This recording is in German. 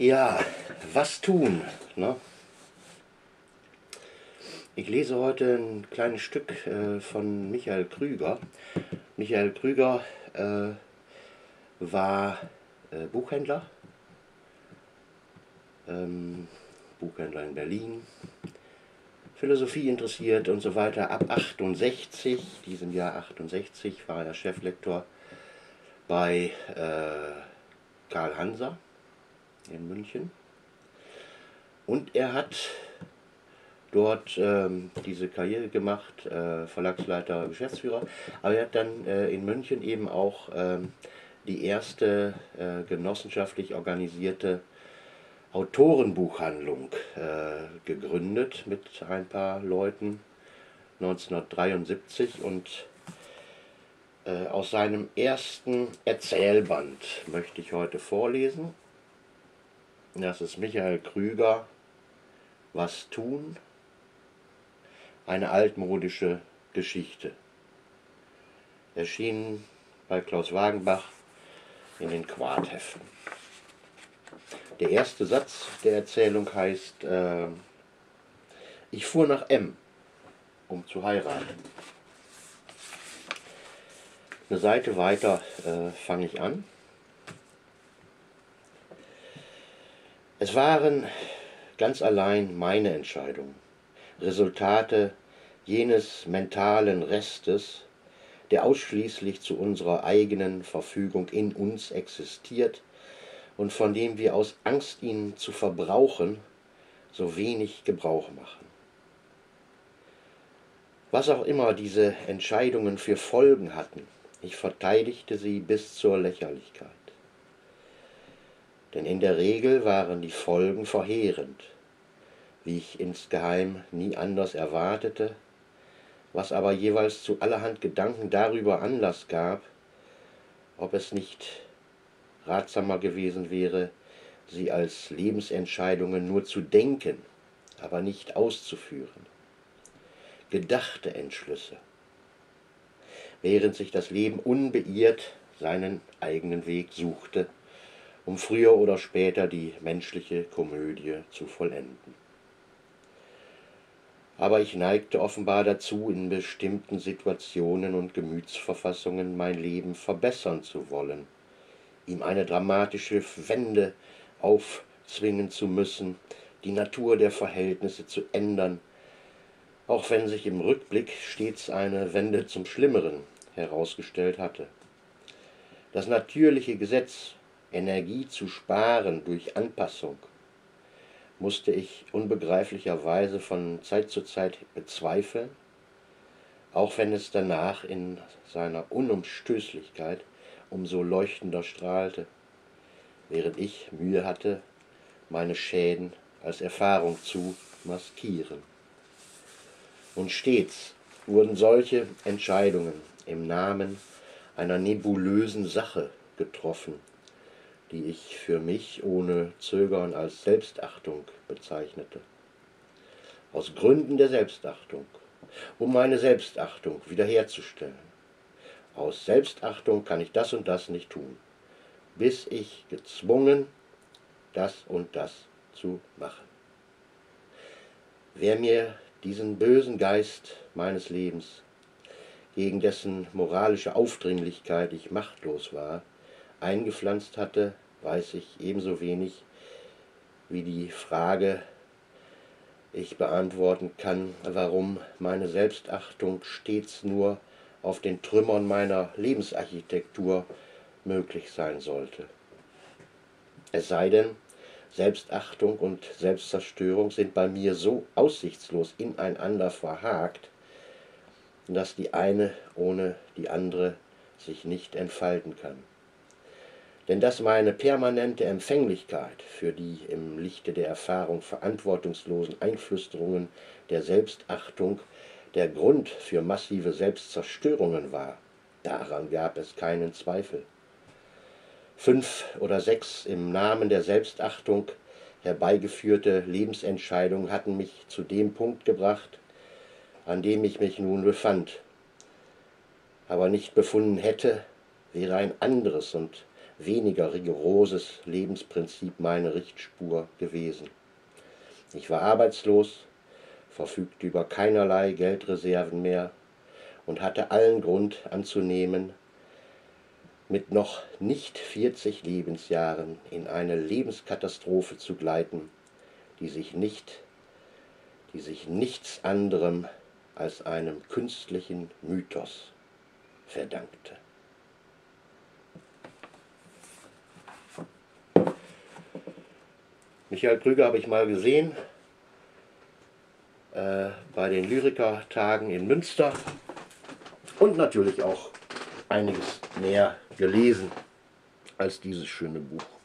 Ja, was tun? Ne? Ich lese heute ein kleines Stück von Michael Krüger. Michael Krüger war Buchhändler, Buchhändler in Berlin, Philosophie interessiert und so weiter. Ab 68, diesem Jahr 68, war er Cheflektor bei Karl Hanser in München. Und er hat dort diese Karriere gemacht, Verlagsleiter, Geschäftsführer, aber er hat dann in München eben auch die erste genossenschaftlich organisierte Autorenbuchhandlung gegründet mit ein paar Leuten 1973 und aus seinem ersten Erzählband möchte ich heute vorlesen. Das ist Michael Krüger, Was tun? Eine altmodische Geschichte. Erschienen bei Klaus Wagenbach in den Quartheften. Der erste Satz der Erzählung heißt, ich fuhr nach M, um zu heiraten. Eine Seite weiter fange ich an. Es waren ganz allein meine Entscheidungen, Resultate jenes mentalen Restes, der ausschließlich zu unserer eigenen Verfügung in uns existiert und von dem wir aus Angst, ihn zu verbrauchen, so wenig Gebrauch machen. Was auch immer diese Entscheidungen für Folgen hatten, ich verteidigte sie bis zur Lächerlichkeit. Denn in der Regel waren die Folgen verheerend, wie ich insgeheim nie anders erwartete, was aber jeweils zu allerhand Gedanken darüber Anlass gab, ob es nicht ratsamer gewesen wäre, sie als Lebensentscheidungen nur zu denken, aber nicht auszuführen. Gedachte Entschlüsse, während sich das Leben unbeirrt seinen eigenen Weg suchte, um früher oder später die menschliche Komödie zu vollenden. Aber ich neigte offenbar dazu, in bestimmten Situationen und Gemütsverfassungen mein Leben verbessern zu wollen, ihm eine dramatische Wende aufzwingen zu müssen, die Natur der Verhältnisse zu ändern, auch wenn sich im Rückblick stets eine Wende zum Schlimmeren herausgestellt hatte. Das natürliche Gesetz, Energie zu sparen durch Anpassung, musste ich unbegreiflicherweise von Zeit zu Zeit bezweifeln, auch wenn es danach in seiner Unumstößlichkeit umso leuchtender strahlte, während ich Mühe hatte, meine Schäden als Erfahrung zu maskieren. Und stets wurden solche Entscheidungen im Namen einer nebulösen Sache getroffen, die ich für mich ohne Zögern als Selbstachtung bezeichnete. Aus Gründen der Selbstachtung, um meine Selbstachtung wiederherzustellen. Aus Selbstachtung kann ich das und das nicht tun, bis ich gezwungen, das und das zu machen. Wer mir diesen bösen Geist meines Lebens, gegen dessen moralische Aufdringlichkeit ich machtlos war, eingepflanzt hatte, weiß ich ebenso wenig wie die Frage, ich beantworten kann, warum meine Selbstachtung stets nur auf den Trümmern meiner Lebensarchitektur möglich sein sollte. Es sei denn, Selbstachtung und Selbstzerstörung sind bei mir so aussichtslos ineinander verhakt, dass die eine ohne die andere sich nicht entfalten kann. Denn dass meine permanente Empfänglichkeit für die im Lichte der Erfahrung verantwortungslosen Einflüsterungen der Selbstachtung der Grund für massive Selbstzerstörungen war, daran gab es keinen Zweifel. 5 oder 6 im Namen der Selbstachtung herbeigeführte Lebensentscheidungen hatten mich zu dem Punkt gebracht, an dem ich mich nun befand, aber nicht befunden hätte, wäre ein anderes und weniger rigoroses Lebensprinzip meine Richtspur gewesen. Ich war arbeitslos, verfügte über keinerlei Geldreserven mehr und hatte allen Grund anzunehmen, mit noch nicht 40 Lebensjahren in eine Lebenskatastrophe zu gleiten, die sich nichts anderem als einem künstlichen Mythos verdankte. Michael Krüger habe ich mal gesehen bei den Lyrikertagen in Münster und natürlich auch einiges mehr gelesen als dieses schöne Buch.